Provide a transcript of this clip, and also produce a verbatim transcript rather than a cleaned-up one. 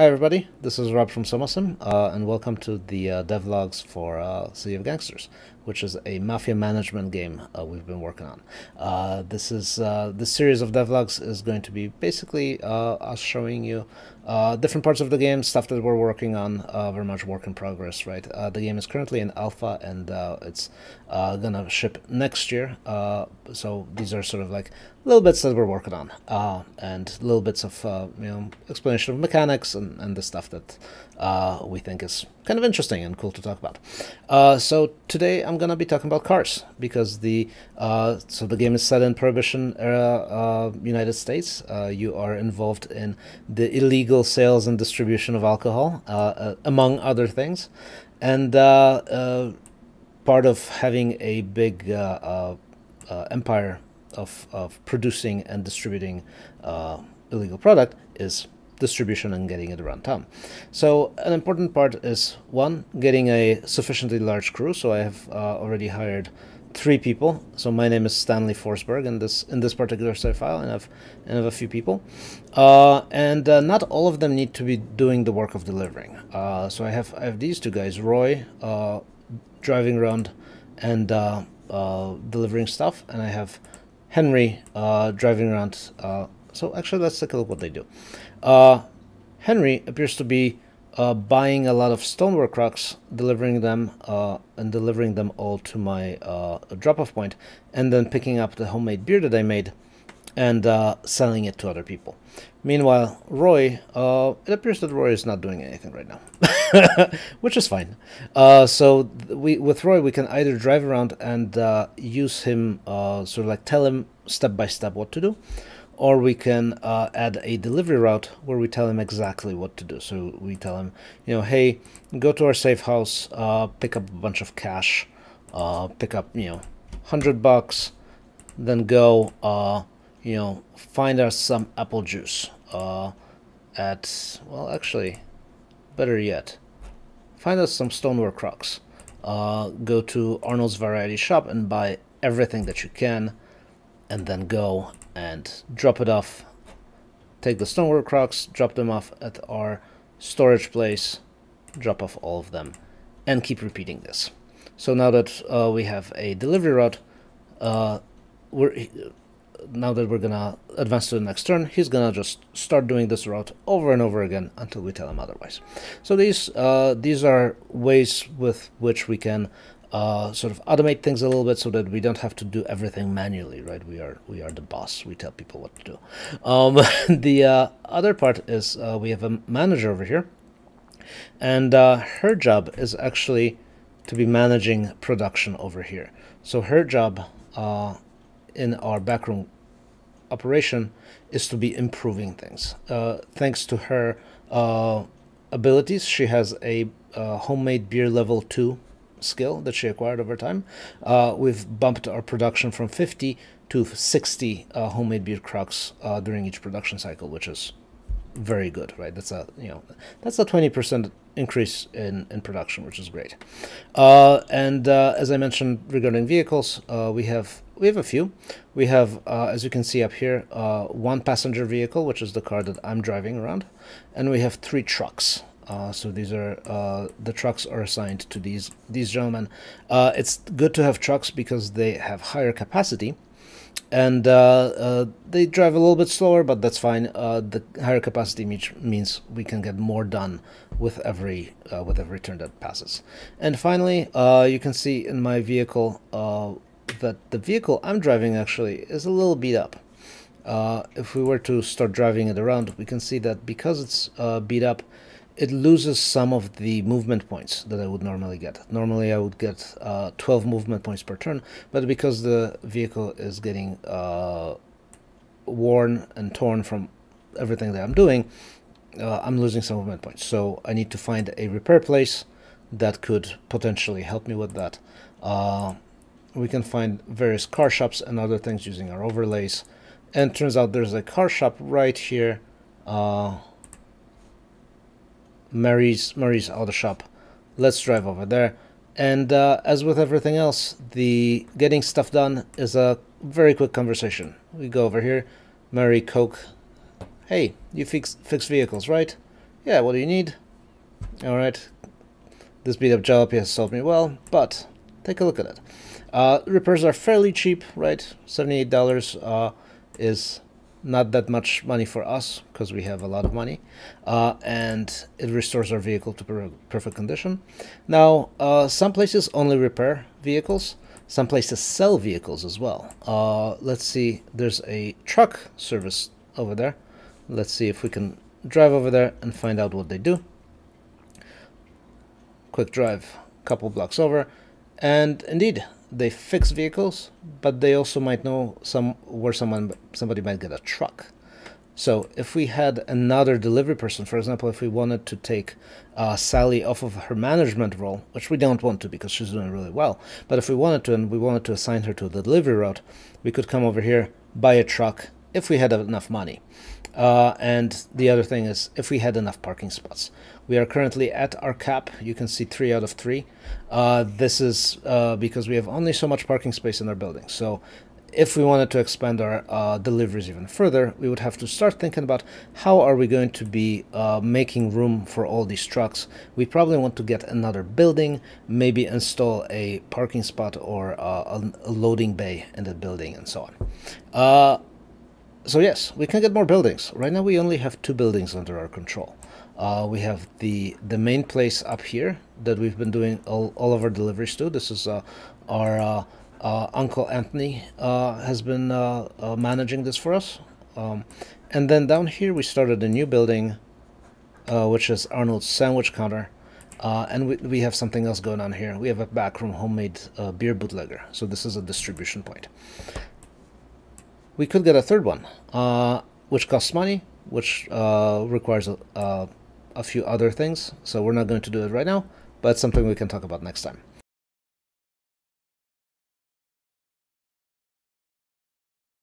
Hi everybody, this is Rob from Somosim, uh, and welcome to the uh, devlogs for uh, City of Gangsters, which is a mafia management game uh, we've been working on. Uh, this is uh, this series of devlogs is going to be basically uh, us showing you uh, different parts of the game, stuff that we're working on, uh, very much work in progress, right? Uh, the game is currently in alpha, and uh, it's uh, gonna ship next year. Uh, so these are sort of like little bits that we're working on, uh, and little bits of uh, you know explanation of mechanics and, and the stuff that uh, we think is kind of interesting and cool to talk about. Uh, so today I'm gonna be talking about cars, because the uh, so the game is set in Prohibition era uh, United States. Uh, you are involved in the illegal sales and distribution of alcohol, uh, uh, among other things, and uh, uh, part of having a big uh, uh, empire of, of producing and distributing uh, illegal product is distribution and getting it around town. So an important part is, one, getting a sufficiently large crew. So I have uh, already hired three people. So my name is Stanley Forsberg in this in this particular save file, and I've and I have a few people, uh, and uh, not all of them need to be doing the work of delivering. Uh, so I have I have these two guys, Roy, uh, driving around and uh, uh, delivering stuff, and I have Henry uh, driving around. Uh, so actually, let's take a look what they do. Uh, Henry appears to be uh, buying a lot of stoneware crocks, delivering them uh, and delivering them all to my uh, drop-off point, and then picking up the homemade beer that I made and uh, selling it to other people. Meanwhile, Roy, uh, it appears that Roy is not doing anything right now, which is fine. Uh, so we, with Roy, we can either drive around and uh, use him, uh, sort of like tell him step by step what to do, or we can uh, add a delivery route where we tell him exactly what to do. So we tell him, you know, hey, go to our safe house, uh, pick up a bunch of cash, uh, pick up, you know, one hundred bucks, then go, uh, you know, find us some apple juice uh, at, well, actually, better yet, find us some stoneware crocks. Uh, go to Arnold's Variety Shop and buy everything that you can, and then go and drop it off. Take the stoneware crocks, drop them off at our storage place, drop off all of them, and keep repeating this. So now that uh, we have a delivery route, uh, we're, now that we're gonna advance to the next turn, he's gonna just start doing this route over and over again until we tell him otherwise. So these, uh, these are ways with which we can Uh, sort of automate things a little bit, so that we don't have to do everything manually, right? We are we are the boss. We tell people what to do. Um, the uh, other part is uh, we have a manager over here, and uh, her job is actually to be managing production over here. So her job uh, in our backroom operation is to be improving things. Uh, thanks to her uh, abilities, she has a uh, homemade beer level two skill that she acquired over time. Uh, we've bumped our production from fifty to sixty uh, homemade beer crocks uh, during each production cycle, which is very good, right? That's a you know that's a twenty percent increase in in production, which is great. Uh, and uh, as I mentioned regarding vehicles, uh, we have we have a few. We have, uh, as you can see up here, uh, one passenger vehicle, which is the car that I'm driving around, and we have three trucks. Uh, so these are uh, the trucks are assigned to these these gentlemen. Uh, it's good to have trucks because they have higher capacity, and uh, uh, they drive a little bit slower, but that's fine. Uh, the higher capacity means we can get more done with every uh, with every turn that passes. And finally, uh, you can see in my vehicle uh, that the vehicle I'm driving actually is a little beat up. Uh, if we were to start driving it around, we can see that because it's uh, beat up, it loses some of the movement points that I would normally get. Normally I would get uh, twelve movement points per turn, but because the vehicle is getting uh, worn and torn from everything that I'm doing, uh, I'm losing some movement points. So I need to find a repair place that could potentially help me with that. Uh, we can find various car shops and other things using our overlays. And turns out there's a car shop right here. Uh, Mary's Mary's auto shop. Let's drive over there. And uh, as with everything else, the getting stuff done is a very quick conversation. We go over here, Mary, Coke. Hey, you fix fix vehicles, right? Yeah, what do you need? Alright, this beat up jalopy has solved me well, but take a look at it. Uh, repairs are fairly cheap, right? seventy-eight dollars uh, is not that much money for us, because we have a lot of money, uh, and it restores our vehicle to per perfect condition. Now, uh, some places only repair vehicles, some places sell vehicles as well. Uh, let's see, there's a truck service over there. Let's see if we can drive over there and find out what they do. Quick drive, couple blocks over, and indeed, they fix vehicles, but they also might know some where someone somebody might get a truck. So if we had another delivery person, for example, if we wanted to take uh, Sally off of her management role, which we don't want to because she's doing really well, but if we wanted to and we wanted to assign her to the delivery route, we could come over here, buy a truck, if we had enough money. Uh, and the other thing is if we had enough parking spots. We are currently at our cap. You can see three out of three. Uh, this is uh, because we have only so much parking space in our building. So if we wanted to expand our uh, deliveries even further, we would have to start thinking about how are we going to be uh, making room for all these trucks. We probably want to get another building, maybe install a parking spot or uh, a loading bay in the building and so on. Uh, So yes, we can get more buildings. Right now we only have two buildings under our control. Uh, we have the, the main place up here that we've been doing all, all of our deliveries to. This is uh, our uh, uh, Uncle Anthony uh, has been uh, uh, managing this for us. Um, and then down here we started a new building, uh, which is Arnold's Sandwich Counter. Uh, and we, we have something else going on here. We have a backroom homemade uh, beer bootlegger. So this is a distribution point. We could get a third one, uh, which costs money, which uh, requires a, uh, a few other things, so we're not going to do it right now, but it's something we can talk about next time.